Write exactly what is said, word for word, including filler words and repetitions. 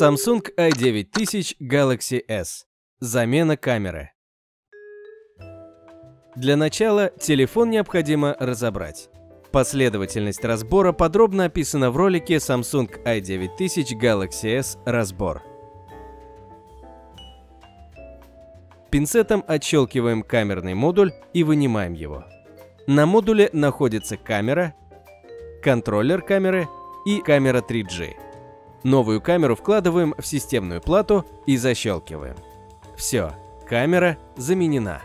Samsung i девять тысяч Galaxy S. Замена камеры. Для начала телефон необходимо разобрать. Последовательность разбора подробно описана в ролике Samsung i девять тысяч Galaxy S разбор. Пинцетом отщелкиваем камерный модуль и вынимаем его. На модуле находится камера, контроллер камеры и камера три джи. Новую камеру вкладываем в системную плату и защелкиваем. Все, камера заменена.